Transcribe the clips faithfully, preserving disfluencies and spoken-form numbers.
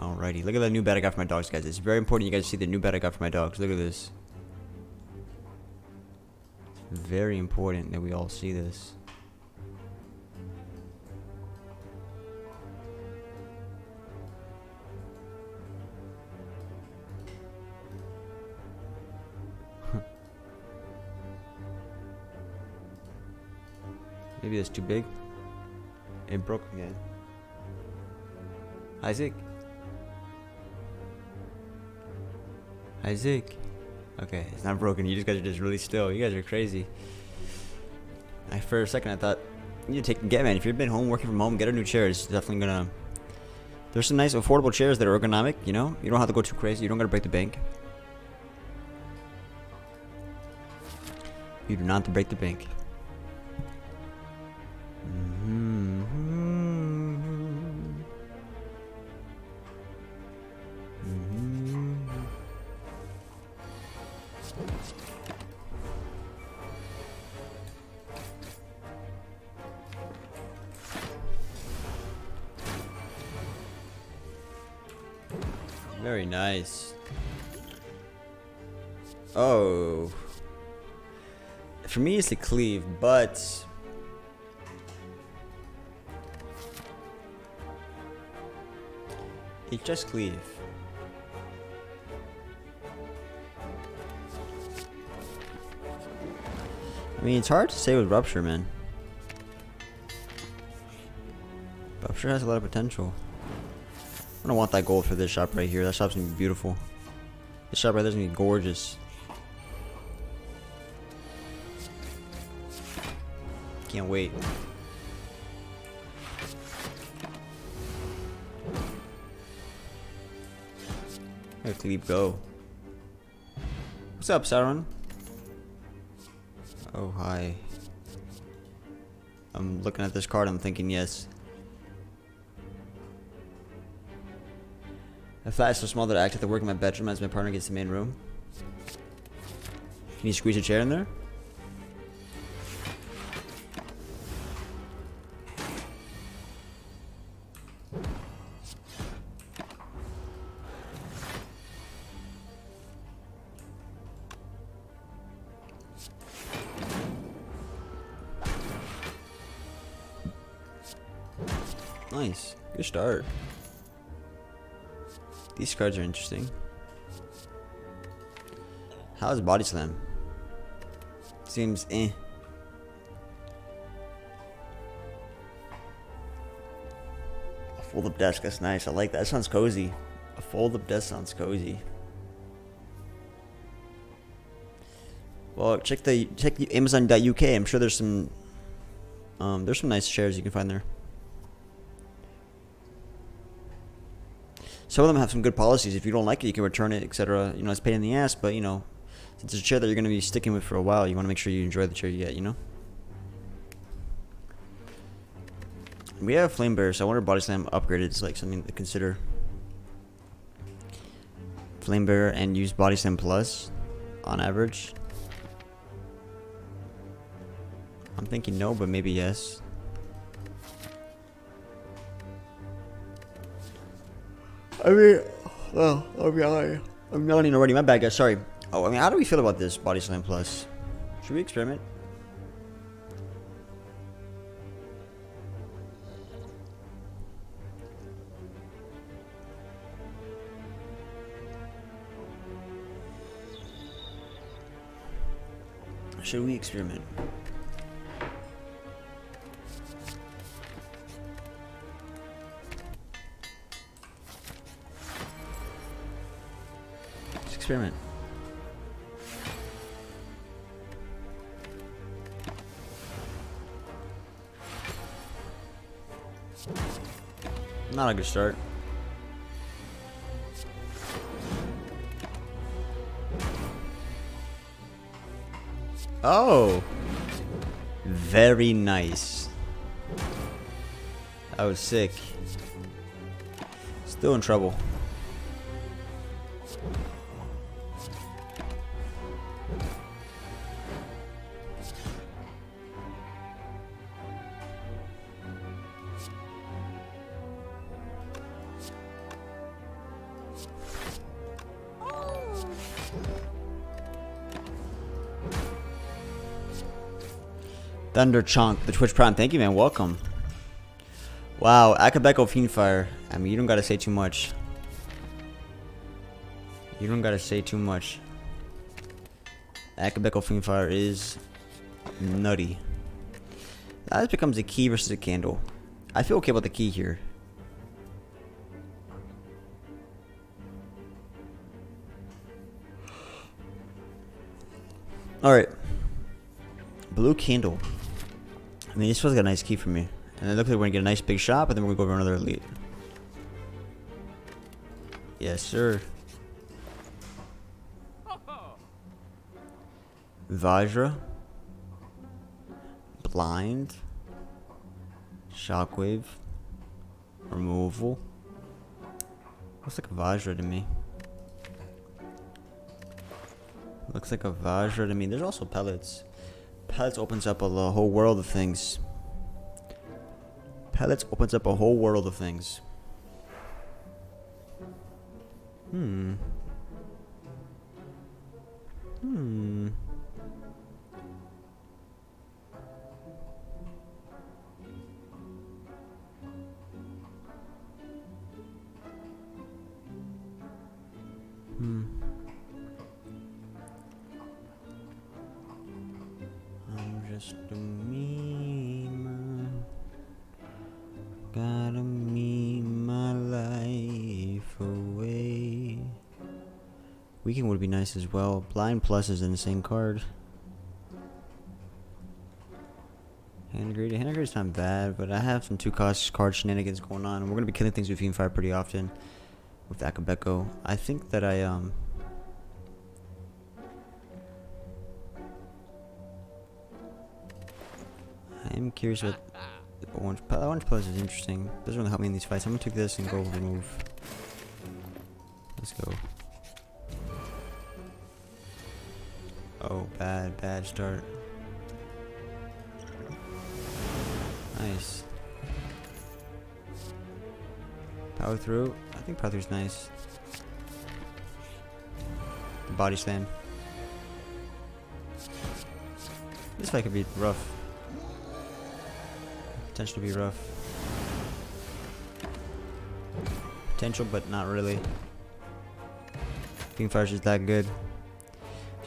Alrighty, look at that new bat I got for my dogs, guys. It's very important you guys see the new bat I got for my dogs. Look at this. It's very important that we all see this. Maybe that's too big. It broke again. Isaac. Isaac. Okay, it's not broken. You just guys are just really still. You guys are crazy. I, for a second, I thought you need to take get man. If you've been home working from home, get a new chair. It's definitely gonna. There's some nice affordable chairs that are ergonomic. You know, you don't have to go too crazy. You don't gotta break the bank. You do not have to break the bank. Very nice. Oh. For me, it's a cleave, but... It's just cleave. I mean, it's hard to say with Rupture, man. Rupture has a lot of potential. I don't want that gold for this shop right here. That shop's gonna be beautiful. This shop right there's gonna be gorgeous. Can't wait. Where did Cleave go? What's up, Sauron? Oh, hi. I'm looking at this card, I'm thinking yes. A flat is so small that I actually have to work in my bedroom as my partner gets the main room. Can you squeeze a chair in there? Nice. Good start. These cards are interesting. How's Body Slam? Seems eh. A fold-up desk, that's nice. I like that. That sounds cozy. A fold-up desk sounds cozy. Well, check the check the Amazon dot U K. I'm sure there's some um, there's some nice chairs you can find there. Some of them have some good policies. If you don't like it, you can return it, et cetera. You know, it's a pain in the ass, but you know, it's a chair that you're going to be sticking with for a while. You want to make sure you enjoy the chair you get, you know? We have a Flame Bearer, so I wonder if Body Slam upgraded is like something to consider. Flame Bearer and use Body Slam Plus on average. I'm thinking no, but maybe yes. I mean, oh, I'll be alright. I'm yawning already. My bad, guys. Sorry. Oh, I mean, how do we feel about this Body Slam Plus? Should we experiment? Should we experiment? Experiment. Not a good start. Oh, very nice. I was sick. Still in trouble. Thunder Chunk, the Twitch Prime. Thank you, man. Welcome. Wow, Akabeko Fiendfire. I mean, you don't gotta say too much. You don't gotta say too much. Akabeko Fiendfire is nutty. Now this becomes a key versus a candle. I feel okay about the key here. Alright. Blue candle. I mean, this one's got a nice key for me. And it looks like we're gonna get a nice big shot, but then we're gonna go over another elite. Yes, sir. Vajra. Blind. Shockwave. Removal. Looks like a Vajra to me. Looks like a Vajra to me. There's also pellets. Pellets opens up a whole world of things. Pellets opens up a whole world of things. Hmm. Hmm. Hmm. I'm just a meme. Gotta meme my life away. Weekend would be nice as well. Blind Plus is in the same card. Hand of Greed. Hand of Greed's not bad, but I have some two cost card shenanigans going on, and we're gonna be killing things with Fiendfire pretty often. With Akabeko, I think that I, um, I'm curious about the Orange Pellets. Orange Pellets is interesting. Doesn't really help me in these fights. I'm gonna take this and go remove. Let's go. Oh, bad, bad start. Nice. Power through. I think power through's nice. The body slam. This fight could be rough. Potential to be rough. Potential, but not really. Fiendfire's just that good.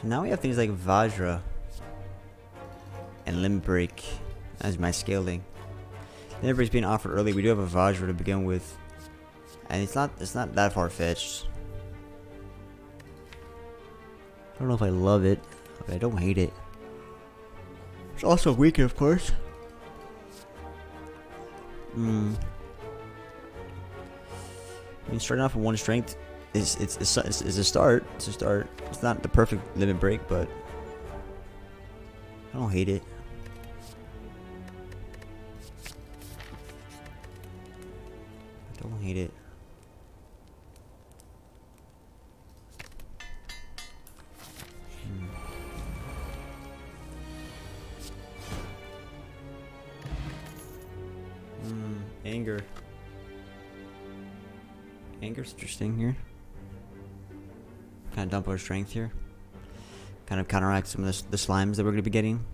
So now we have things like Vajra and Limbreak as my scaling. Limbreak's being offered early. We do have a Vajra to begin with. And it's not it's not that far-fetched. I don't know if I love it, but I don't hate it. It's also weaker, of course. Hmm. I mean, starting off with one strength is it's is a start. It's a start. It's not the perfect limit break, but I don't hate it. I don't hate it. Anger. Anger's interesting here. Kind of dump our strength here. Kind of counteract some of the, the slimes that we're going to be getting.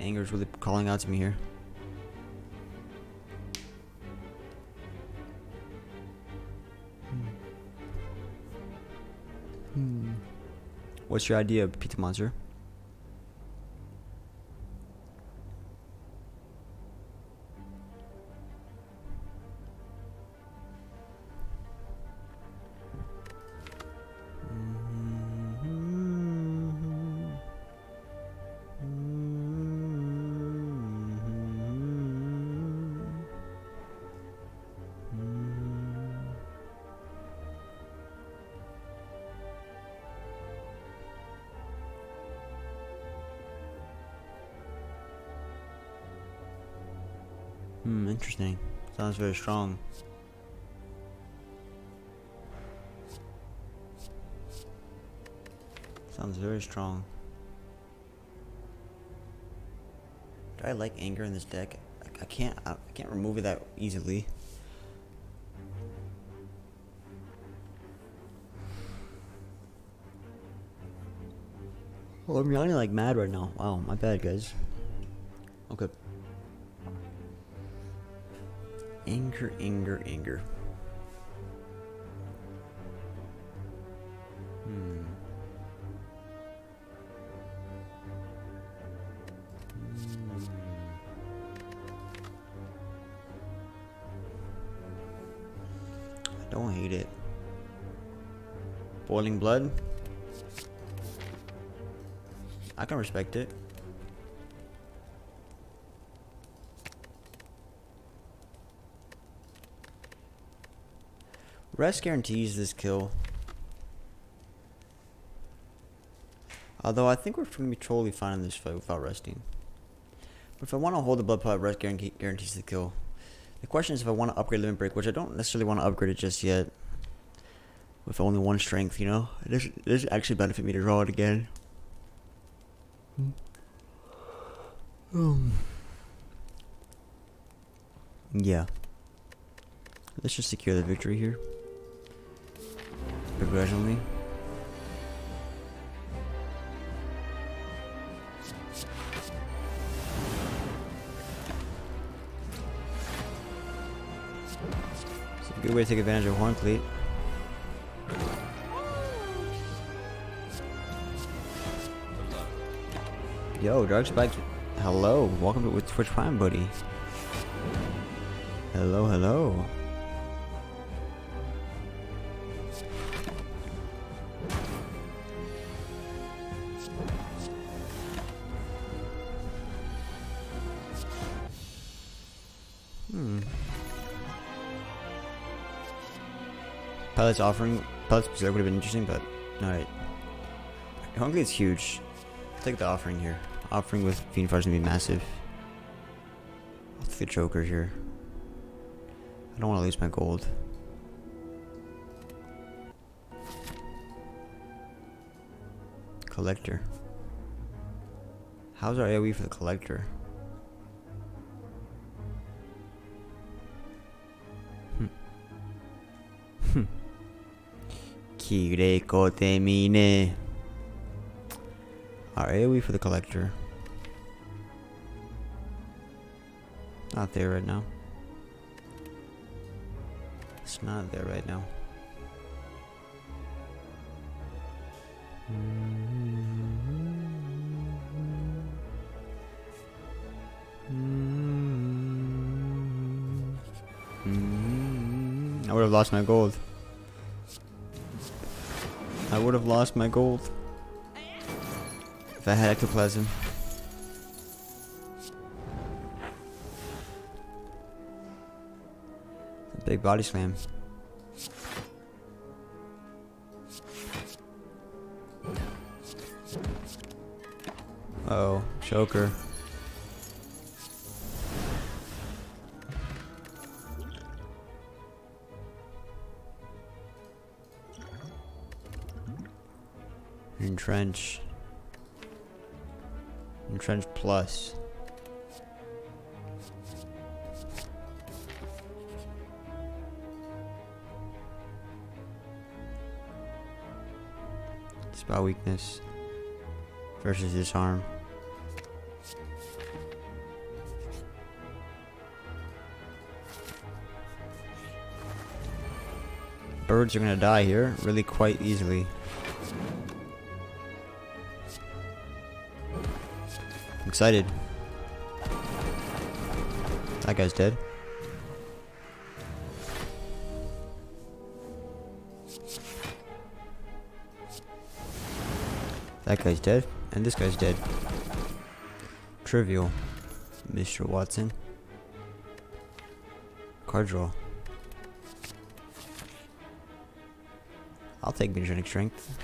Anger's really calling out to me here. Hmm. Hmm. What's your idea, Pizza Monster? Hmm, interesting. Sounds very strong. Sounds very strong. Do I like anger in this deck? I, I can't. I, I can't remove it that easily. Well, I'm yawning like mad right now. Wow, my bad, guys. Okay. Inger, Inger, Inger. Hmm. I don't hate it. Boiling blood. I can respect it. Rest guarantees this kill. Although I think we're going to be totally fine in this fight without resting. But if I want to hold the blood pot, rest guarantee guarantees the kill. The question is if I want to upgrade Limit Break, which I don't necessarily want to upgrade it just yet. With only one strength, you know? It doesn't, it doesn't actually benefit me to draw it again. Hmm. Um. Yeah. Let's just secure the victory here. Begrudgingly. Good way to take advantage of Hornfleet. Yo, Dark Spike. Hello, welcome to with Twitch Prime, buddy. Hello, hello. Pellets offering pellets would have been interesting, but alright. Hungry is huge. I'll take the offering here. Offering with Fiendfire is gonna be massive. I'll take the choker here. I don't wanna lose my gold. Collector. How's our AoE for the collector? Hmm. Kireko temine. Our AoE for the collector. Not there right now. It's not there right now. I would have lost my gold. I would have lost my gold if I had ectoplasm. A big body slam. Uh oh, choker. Entrench. Entrench plus. Spell weakness versus disarm. Birds are gonna die here really quite easily. Excited. That guy's dead. That guy's dead. And this guy's dead. Trivial, Mister Watson. Card draw. I'll take Magnetic Strength.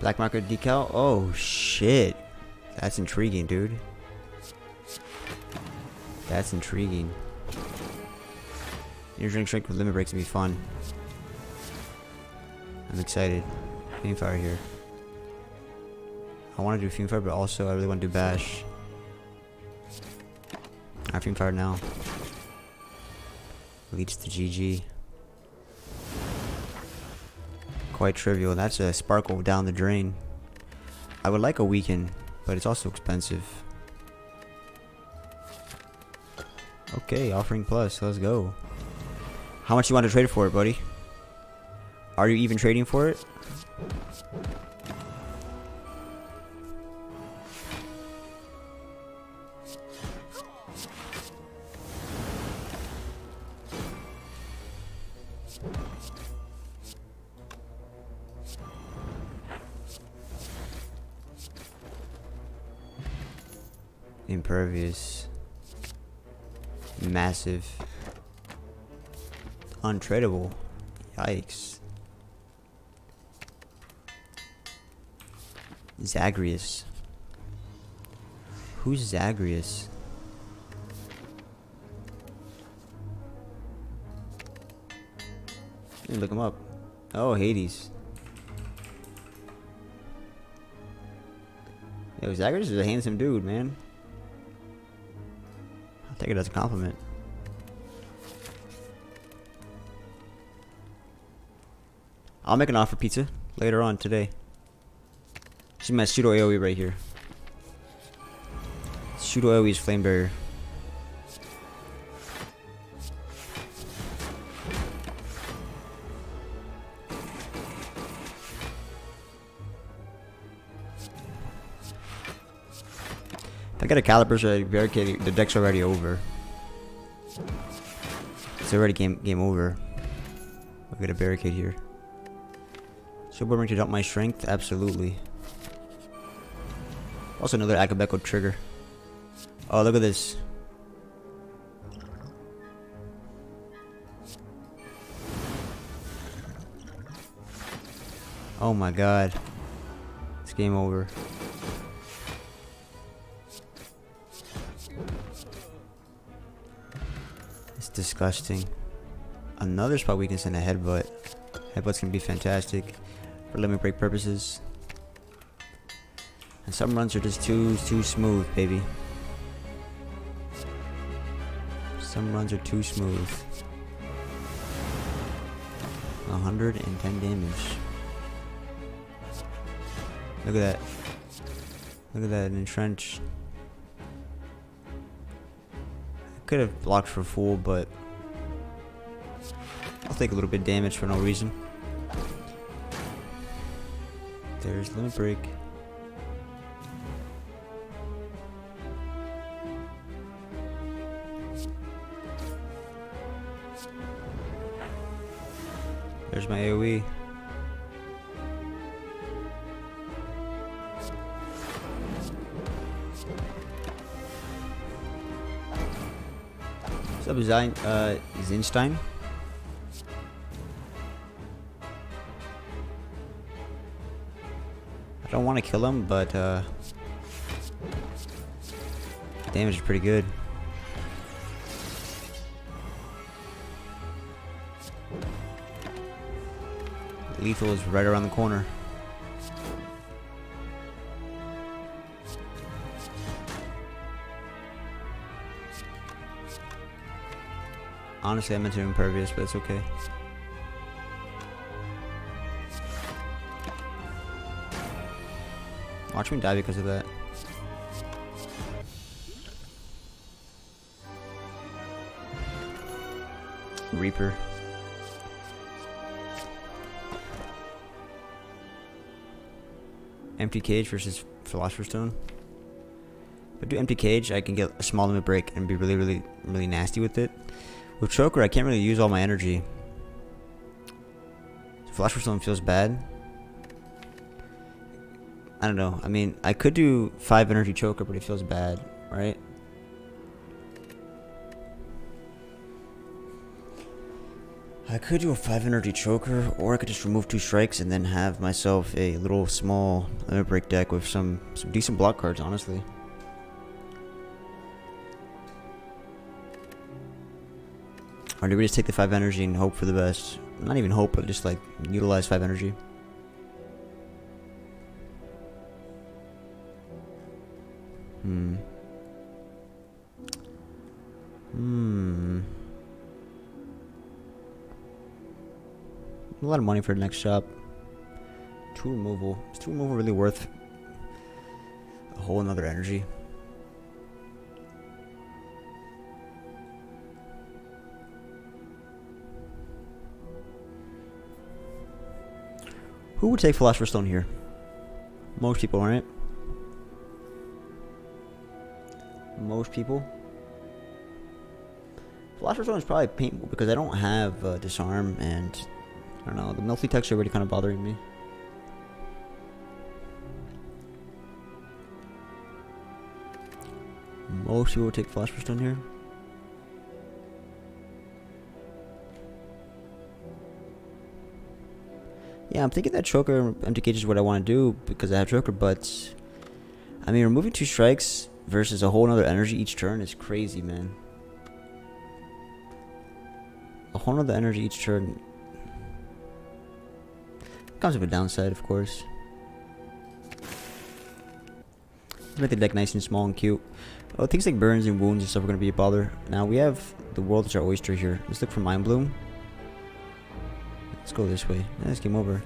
Black market decal? Oh shit. That's intriguing, dude. That's intriguing. Your drink shrink with limit breaks would be fun. I'm excited. Fiendfire here. I want to do Fiendfire, but also I really want to do Bash. Alright, Fiendfire now. Leads to G G. quite trivial. That's a sparkle down the drain. I would like a weaken, but it's also expensive. Okay, offering plus, let's go. How much you want to trade for it, buddy? Are you even trading for it? Impervious. Massive. Untradeable. Yikes. Zagreus. Who's Zagreus? Let me look him up. Oh, Hades. Yo, Zagreus is a handsome dude, man. I'll take it as a compliment. I'll make an offer pizza later on today. See my pseudo AoE right here. Pseudo AoE is Flame Bearer. If I get a Caliper, so I barricade, the deck's already over. It's already game game over. I'll get a barricade here. Should Burning to dump my strength? Absolutely. Also another Akabeko trigger. Oh, look at this. Oh my god. It's game over. It's disgusting. Another spot weakness in a headbutt. Headbutts can be fantastic for limit break purposes. And some runs are just too, too smooth, baby. Some runs are too smooth. one hundred ten damage. Look at that. Look at that, an entrench. I could have blocked for full, but I'll take a little bit of damage for no reason. There's limit break. There's my AoE. What's up, Zin uh, Zinstein? I don't want to kill him, but uh, the damage is pretty good. Lethal is right around the corner. Honestly, I meant to impervious, but it's okay. Watch me die because of that. Reaper. Empty Cage versus Philosopher's Stone. If I do Empty Cage, I can get a small limit break and be really, really, really nasty with it. With Choker, I can't really use all my energy. Philosopher's Stone feels bad. I don't know. I mean, I could do five energy Choker, but it feels bad, right? I could do a five energy Choker, or I could just remove two strikes and then have myself a little small limit break deck with some, some decent block cards, honestly. Or do we just take the five energy and hope for the best? Not even hope, but just like utilize five energy. Hmm. Hmm. A lot of money for the next shop. Two removal. Is two removal really worth a whole another energy? Who would take Philosopher's Stone here? Most people, right? Most people. Philosopher's Stone is probably painful because I don't have uh, Disarm, and I don't know, the melty texture already kind of bothering me. Most people would take Philosopher's Stone here. Yeah, I'm thinking that Choker Empty Cage is what I want to do because I have Choker, but I mean, removing two strikes versus a whole nother energy each turn is crazy, man. A whole nother energy each turn comes with a downside, of course. Let's make the deck nice and small and cute. Oh, things like burns and wounds and stuff are going to be a bother. Now we have the world is our oyster here. Let's look for Mind Bloom. Let's go this way. That's game over.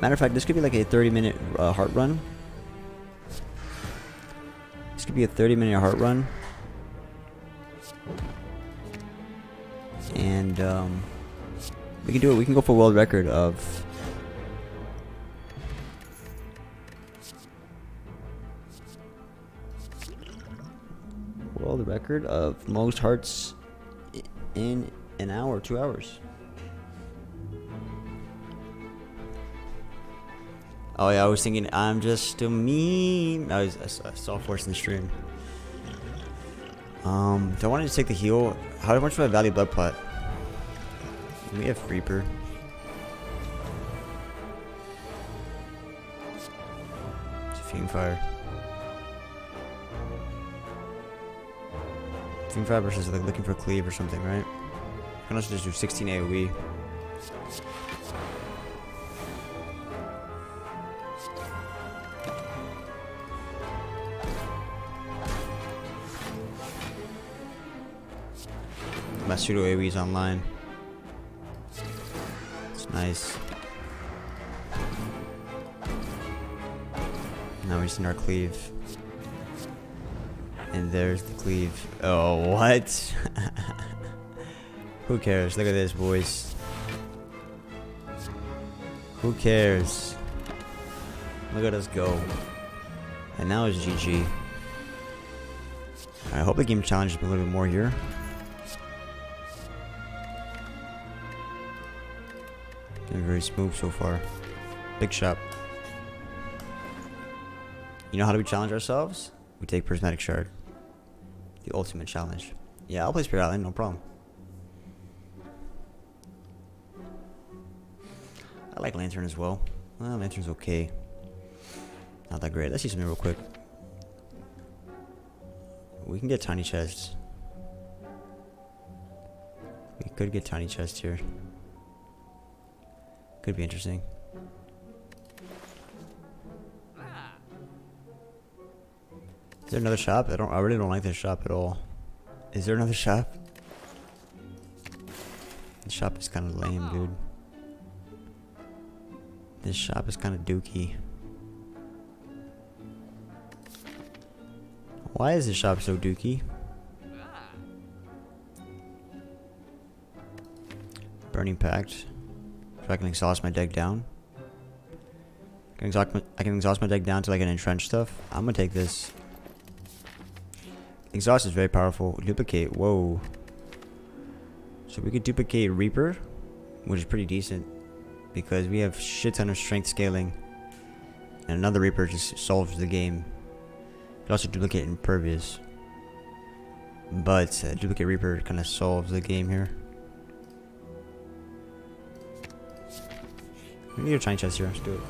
Matter of fact, this could be like a thirty minute uh, heart run. This could be a thirty minute heart run. And um, we can do it. We can go for world record of world record of most hearts in an hour, two hours. Oh yeah, I was thinking I'm just a meme. I, was, I saw force in the stream. Um, do I want to take the heal? How much do I value Blood Plot? We have Reaper. It's Fiendfire. Fiendfire versus like looking for cleave or something, right? I can also just do sixteen A O E. My pseudo A O E is online. It's nice. Now we're seeing our cleave. And there's the cleave. Oh, what? Who cares? Look at this, boys. Who cares? Look at us go. And now it's G G. Alright, I hope the game challenges me a little bit more here. Very smooth so far. Big shop. You know how do we challenge ourselves? We take Prismatic Shard. The ultimate challenge. Yeah, I'll play Spirit Island, no problem. I like Lantern as well. Well, Lantern's okay. Not that great. Let's see something real quick. We can get Tiny Chests. We could get Tiny Chests here. Could be interesting. Is there another shop? I don't. I really don't like this shop at all. Is there another shop? This shop is kind of lame, dude. This shop is kind of dookie. Why is this shop so dookie? Burning pact. So I can exhaust my deck down. I can exhaust my, I can exhaust my deck down to like an entrench stuff. I'm gonna take this. Exhaust is very powerful. Duplicate, whoa. So we could duplicate Reaper, which is pretty decent because we have shit ton of strength scaling. And another Reaper just solves the game. You also duplicate Impervious. But uh, duplicate Reaper kind of solves the game here. We need a Tiny Chest here, let's do it.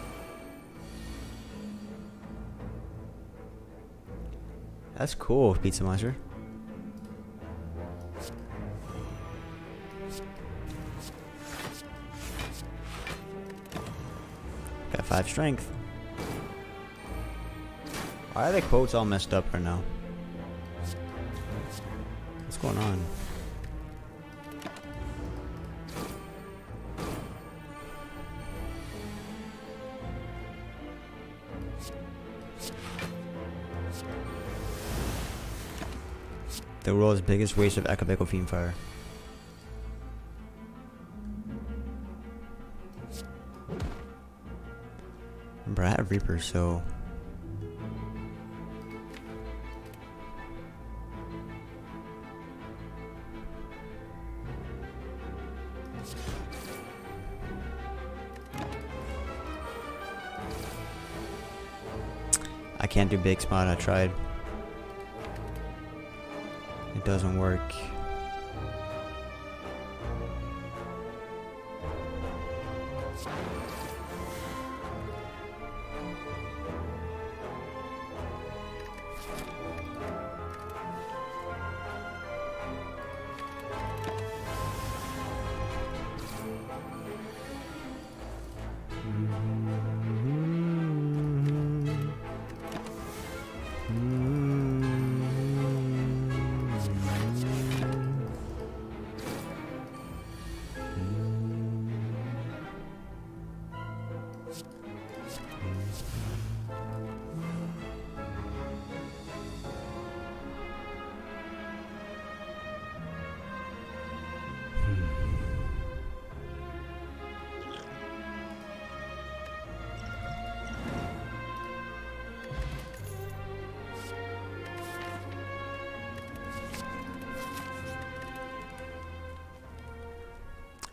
That's cool, Pizza Monster. Got five strength. Why are the quotes all messed up right now? What's going on? The world's biggest waste of Akabeko Fiendfire. Remember, I have Reaper, so... I can't do big spawn, I tried. It doesn't work.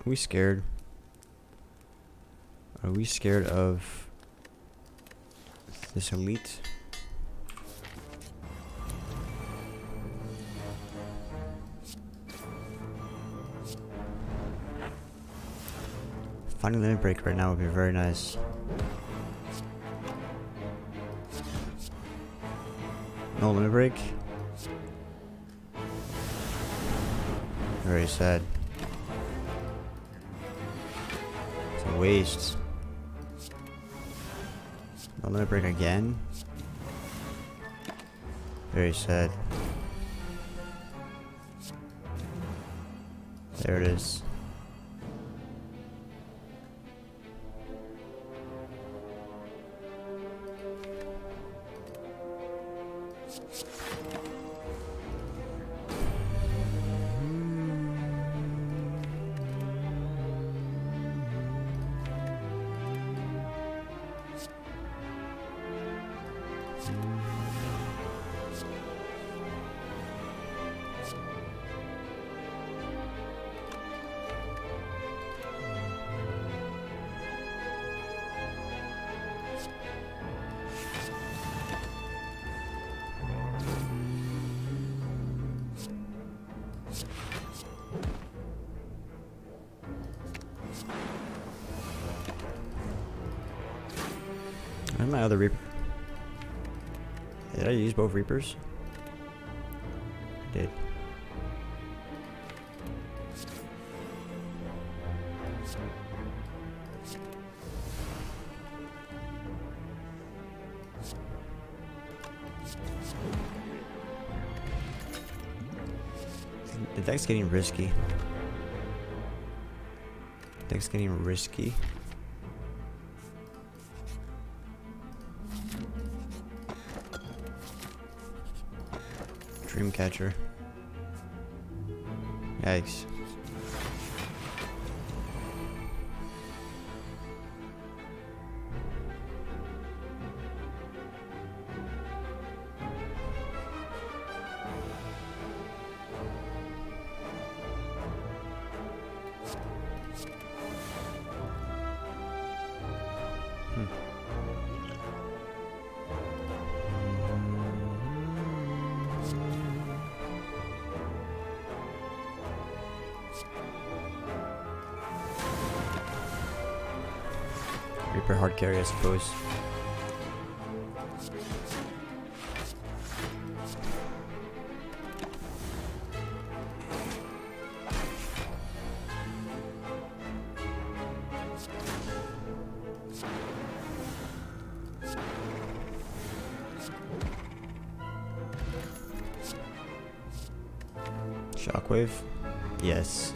Are we scared? Are we scared of this elite? Finding Limit Break right now would be very nice. No Limit Break? Very sad. Waste. No Limit Break again. Very sad. There it is. Where's my other Reaper? Did I use both Reapers? I did. The deck's getting risky. The deck's getting risky. Dreamcatcher. Yikes. Reaper hard carry, I suppose. Shockwave? Yes.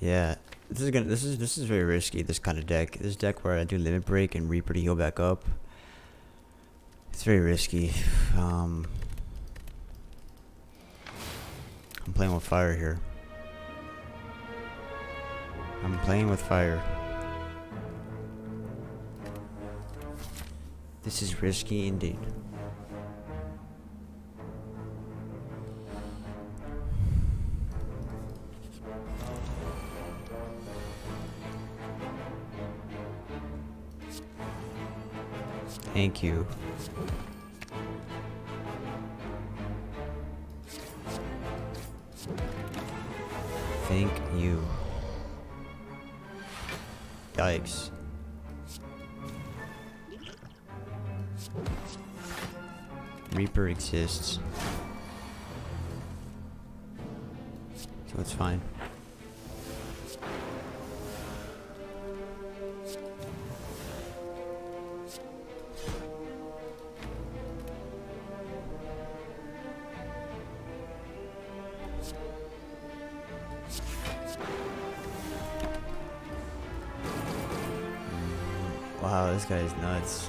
Yeah, This is gonna. This is this is very risky. This kind of deck. This deck where I do Limit Break and Reaper to heal back up. It's very risky. Um, I'm playing with fire here. I'm playing with fire. This is risky indeed. Thank you. Thank you. Yikes. Reaper exists. So it's fine. Wow, this guy is nuts.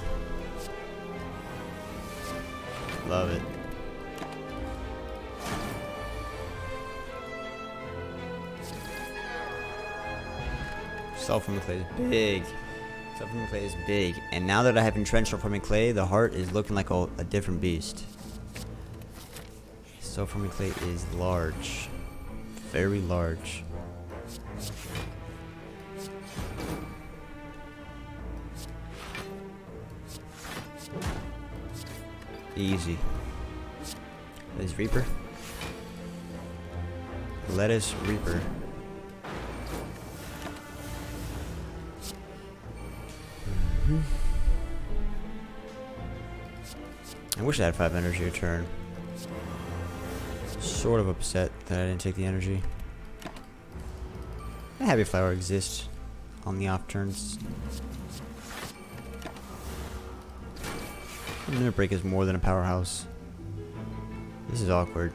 Love it. Self from the clay is big. Self from the clay is big. And now that I have entrenched from the clay, the heart is looking like a, a different beast. Self from the clay is large. Very large. Easy. Let's Reaper. Let us Reaper. Mm-hmm. I wish I had five energy a turn. Sort of upset that I didn't take the energy. The Happy Flower exists on the off turns. Limit Break is more than a powerhouse. This is awkward.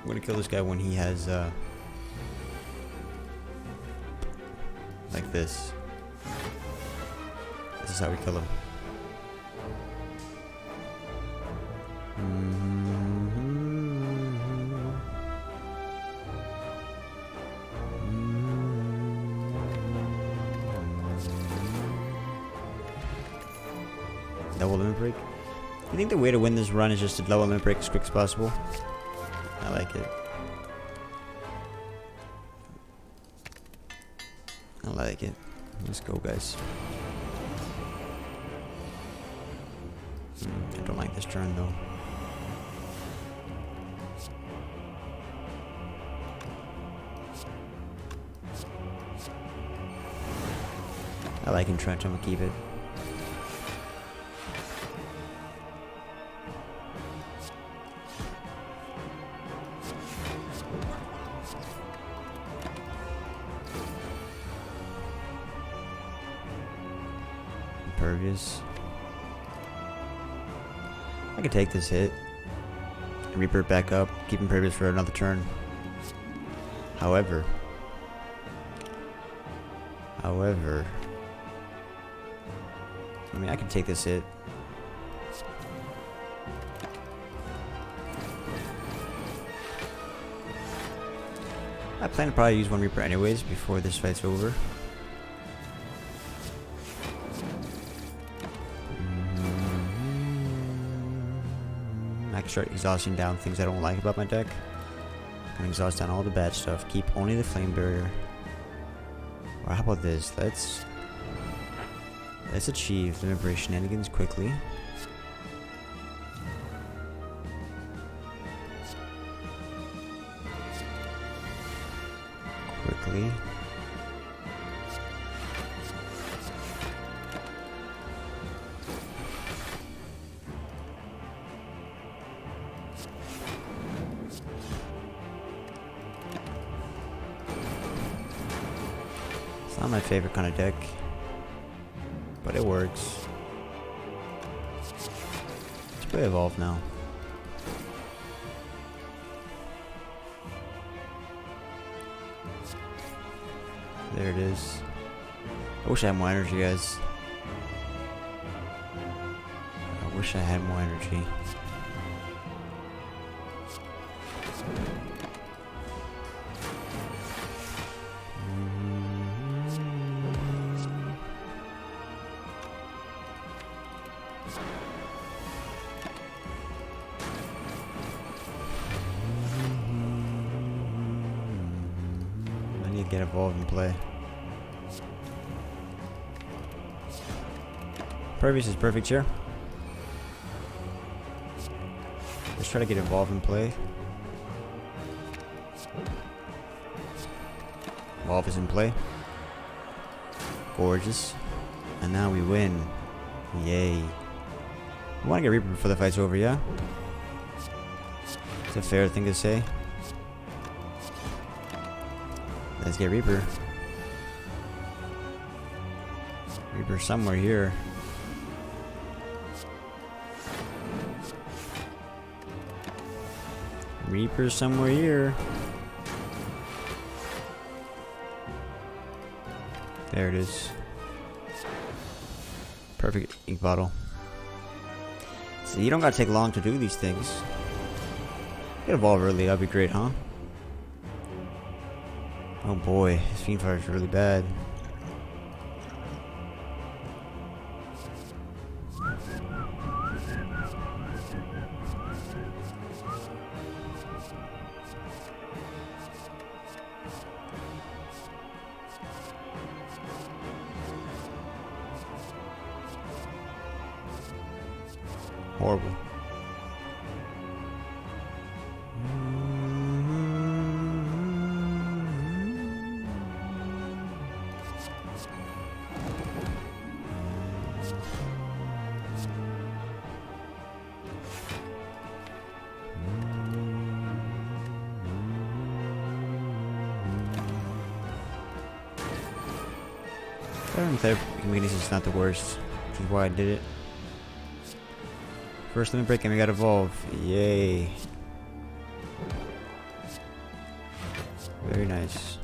I'm gonna kill this guy when he has, uh... like this. This is how we kill him. I think the way to win this run is just to level Limit Break as quick as possible. I like it. I like it. Let's go, guys. Mm, I don't like this turn though. I like Entrench. I'm gonna keep it. Impervious. I could take this hit. Reaper back up. Keep Impervious for another turn. However. However. I mean, I could take this hit. I plan to probably use one Reaper anyways before this fight's over. Start exhausting down things I don't like about my deck. I'm gonna exhaust down all the bad stuff. Keep only the Flame Bearer. Or how about this? Let's let's achieve the Liberation shenanigans quickly. Quickly. Not my favorite kind of deck, but it works. Let's play Evolve now. There it is. I wish I had more energy, guys. I wish I had more energy. Impervious is perfect here. Let's try to get Evolve in play. Evolve is in play. Gorgeous. And now we win. Yay. We want to get Reaper before the fight's over, yeah? It's a fair thing to say. Let's get Reaper. Reaper somewhere here. Reaper somewhere here. There it is. Perfect ink bottle. So you don't gotta take long to do these things. Get a ball early, that'd be great, huh? Oh boy, this Fiendfire is really bad. Horrible. Convenience is not the worst, which is why I did it. First limit break and we got Evolve. Yay. Very nice.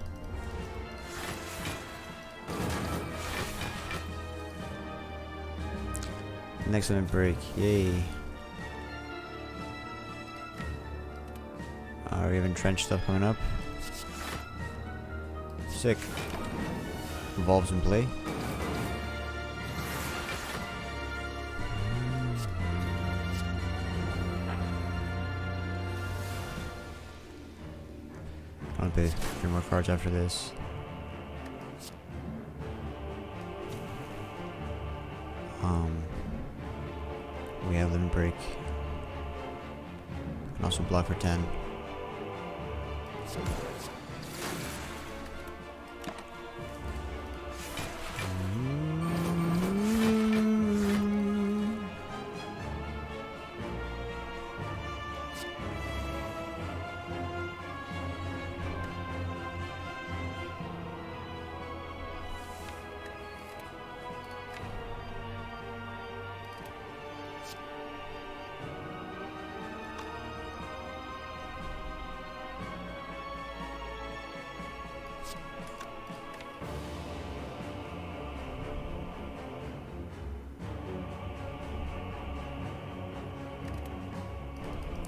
Next limit break. Yay. Alright, we have Entrench stuff coming up. Sick. Evolves in play. Play three more cards after this. Um, we have Limit Break. And also block for ten.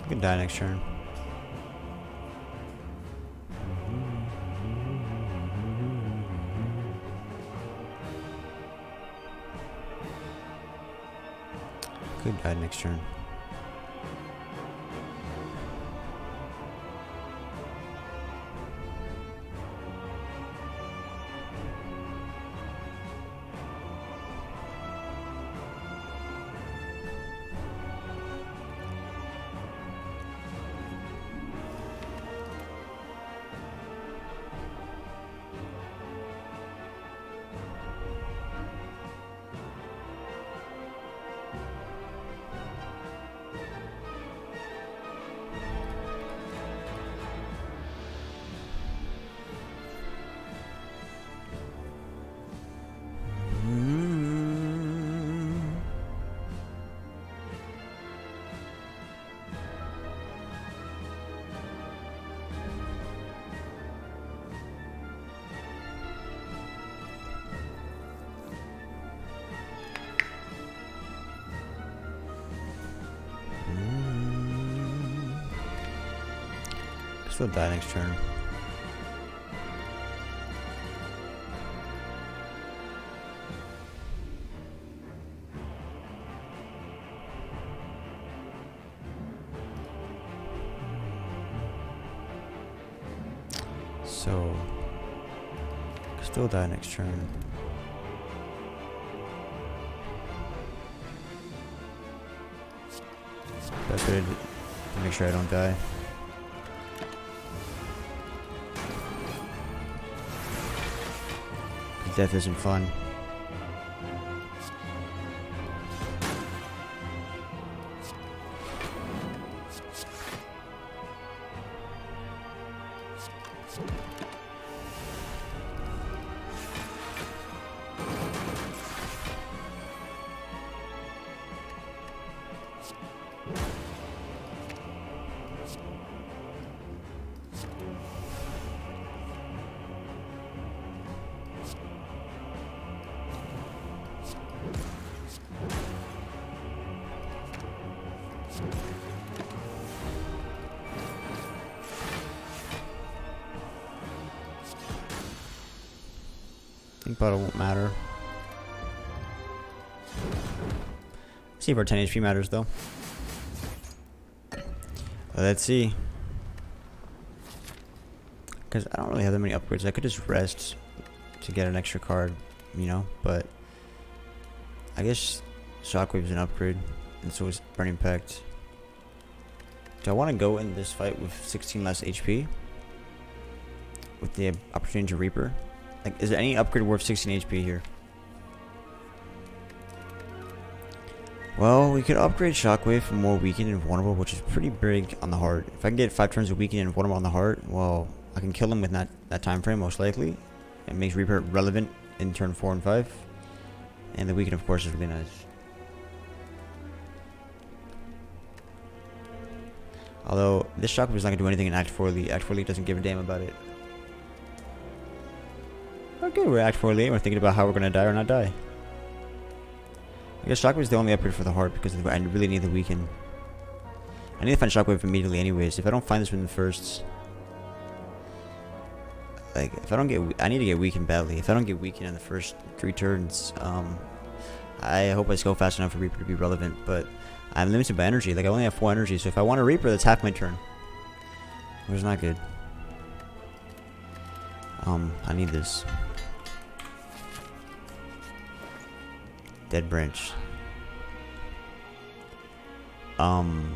We can die next turn. Could die next turn. Still die next turn. So, still die next turn. That's good. Make sure I don't die. Death isn't fun. But it won't matter. Let's see if our ten H P matters though. Let's see. Because I don't really have that many upgrades. I could just rest to get an extra card, you know, but I guess Shockwave's an upgrade, and so is Burning Pact. Do I want to go in this fight with sixteen less H P? With the opportunity to Reaper? Like, is there any upgrade worth sixteen H P here? Well, we could upgrade Shockwave for more weakened and vulnerable, which is pretty big on the heart. If I can get five turns of weakened and vulnerable on the heart, well, I can kill him with that, that time frame, most likely. It makes Reaper relevant in turn four and five. And the weakened, of course, is really nice. Although, this Shockwave is not going to do anything in Act four Elite. Act four Elite doesn't give a damn about it. Okay, we're Act four Elite, we're thinking about how we're going to die or not die. I guess Shockwave is the only upgrade for the heart because I really need the weaken. I need to find Shockwave immediately anyways. If I don't find this within the first... Like, if I don't get... I need to get weakened badly. If I don't get weakened in the first three turns, um... I hope I go fast enough for Reaper to be relevant, but... I'm limited by energy. Like, I only have four energy, so if I want a Reaper, that's half my turn. Which is not good. Um, I need this. Dead Branch. Um,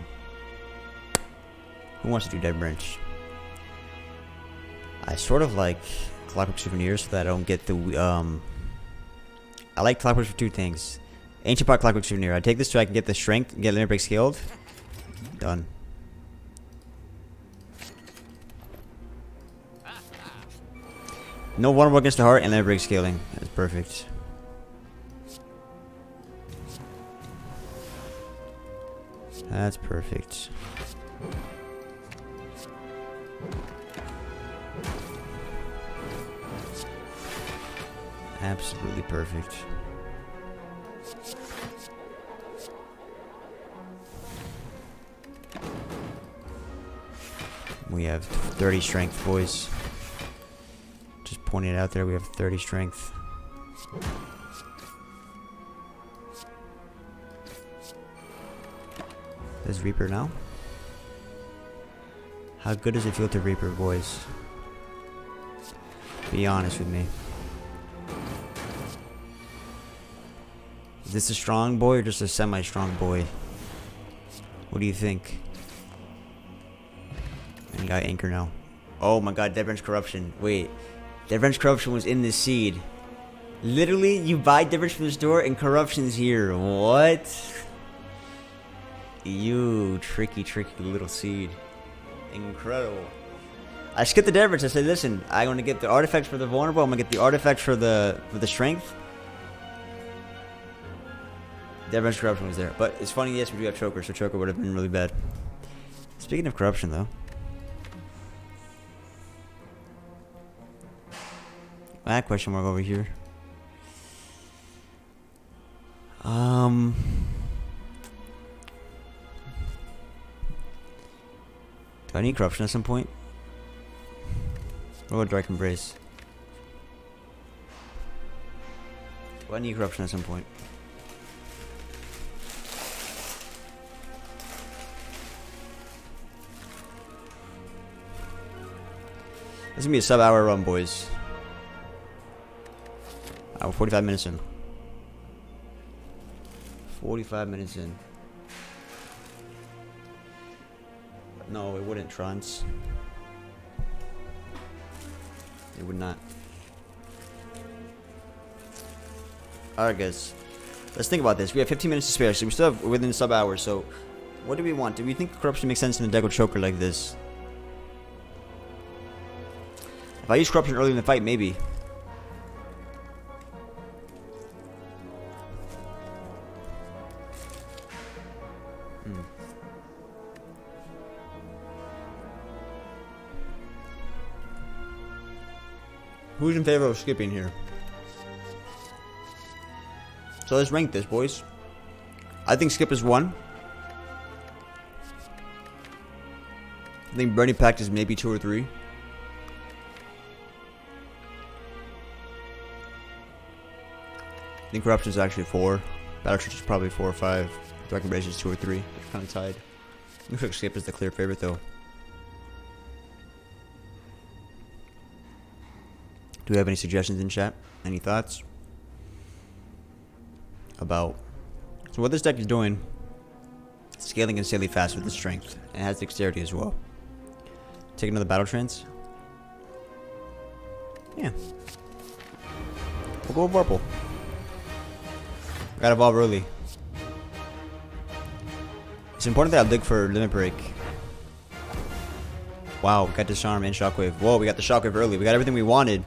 who wants to do Dead Branch? I sort of like Clockwork Souvenirs so that I don't get the, um, I like Clockwork for two things. Ancient Pot, Clockwork Souvenir. I take this so I can get the Strength and get Limit Break scaled. Done. No vulnerable against the heart and Limit Break scaling. That's perfect. That's perfect. Absolutely perfect. We have thirty strength, boys. Just pointing it out there, we have thirty strength. Is Reaper now? How good does it feel to Reaper, boys? Be honest with me. Is this a strong boy or just a semi-strong boy? What do you think? And got Anchor now. Oh my god, Dead Branch Corruption. Wait. Dead Branch Corruption was in this seed. Literally, you buy Dead Branch from the store and Corruption's here. What? You tricky, tricky little seed. Incredible. I skipped the damage. I said, listen, I'm going to get the artifacts for the vulnerable. I'm going to get the artifacts for the for the strength. Damage corruption was there. But it's funny, yes, we do have Choker, so Choker would have been really bad. Speaking of corruption, though. I had a question mark over here. Um... Do I need corruption at some point? Or Dark Embrace. Well, I need corruption at some point. This is gonna be a sub-hour run, boys. Oh, forty-five minutes in. forty-five minutes in. No, it wouldn't trance. It would not. Alright guys, let's think about this. We have fifteen minutes to spare, so we still have within sub hour, so what do we want? Do we think corruption makes sense in a deck with Choker like this? If I use corruption early in the fight, maybe. Who's in favor of skipping here? So let's rank this, boys. I think skip is one. I think Burning Pact is maybe two or three. I think corruption is actually four. Battle Trance is probably four or five. Dark Embrace is two or three. They're kind of tied. Looks like skip is the clear favorite though. Do we have any suggestions in chat? Any thoughts? About. So what this deck is doing, scaling insanely fast with the strength. And it has dexterity as well. Take another Battle Trance. Yeah. We'll go with Vorpal. Gotta evolve early. It's important that I dig for Limit Break. Wow, we got Disarm and Shockwave. Whoa, we got the Shockwave early. We got everything we wanted.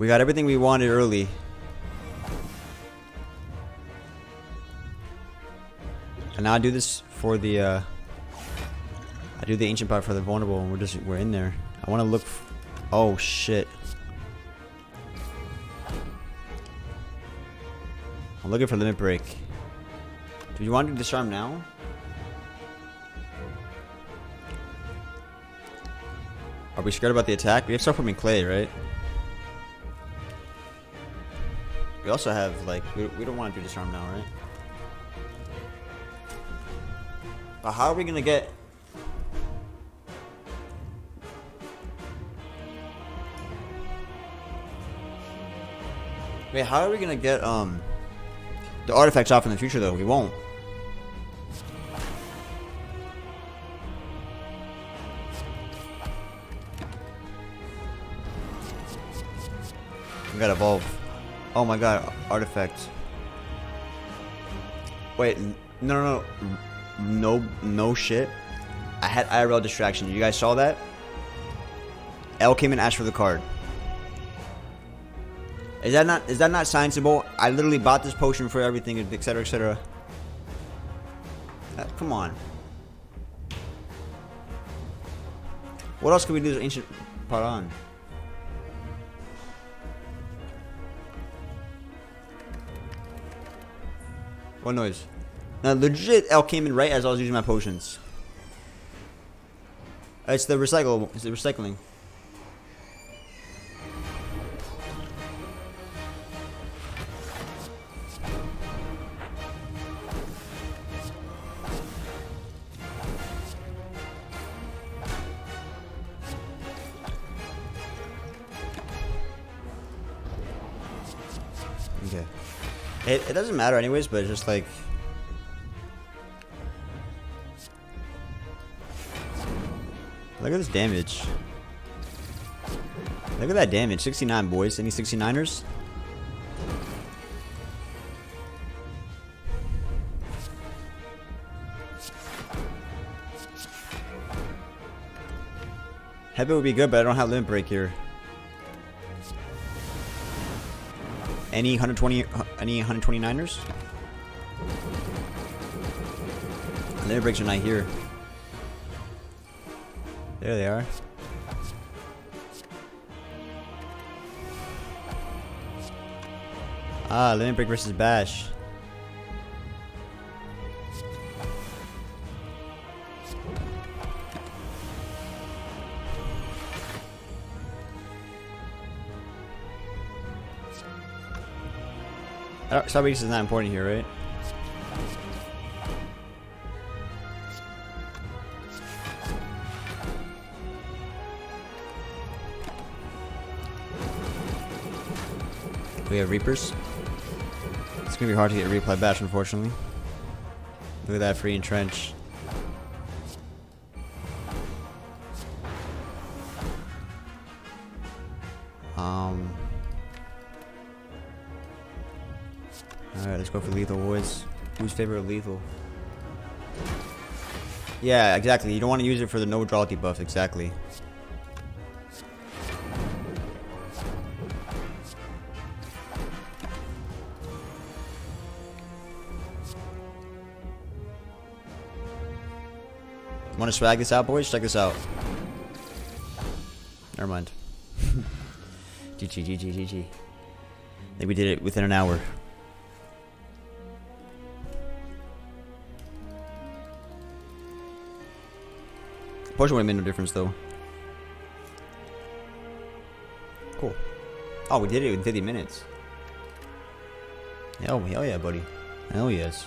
We got everything we wanted early. And now I do this for the, uh, I do the Ancient Power for the Vulnerable, and we're just, we're in there. I want to look, f oh shit. I'm looking for Limit Break. Do you want to Disarm now? Are we scared about the attack? We have stuff from in clay, right? We also have, like, we, we don't want to do Disarm now, right? But how are we gonna get... Wait, how are we gonna get, um... the artifacts off in the future, though? We won't. We gotta evolve. Oh my god, artifact. Wait, no, no, no, no, no shit. I had I R L distraction. You guys saw that? L came and asked for the card. Is that not is that not scienceable? I literally bought this potion for everything, et cetera, et cetera. Uh, come on. What else can we do with Ancient Paran? What noise? Now legit L came in right as I was using my potions. It's the recyclable. It's the recycling. Okay. It, it doesn't matter anyways, but it's just like... Look at this damage. Look at that damage. sixty-nine, boys. Any sixty-niners? Heavy would be good, but I don't have Limit Break here. Any one twenty, any one twenty-niners? Limit Breaks are not here. There they are. Ah, Limit Break versus Bash. Dark Spike is not important here, right? We have Reapers. It's gonna be hard to get replay Bash, unfortunately. Look at that free Entrench. Um. Alright, let's go for lethal, boys. Who's favorite lethal? Yeah, exactly. You don't want to use it for the no draw debuff, exactly. Want to swag this out, boys? Check this out. Never mind. G G, G G, G G. I think we did it within an hour. Potion wouldn't have made no difference, though. Cool. Oh, we did it in fifty minutes. Hell, hell yeah, buddy. Hell yes.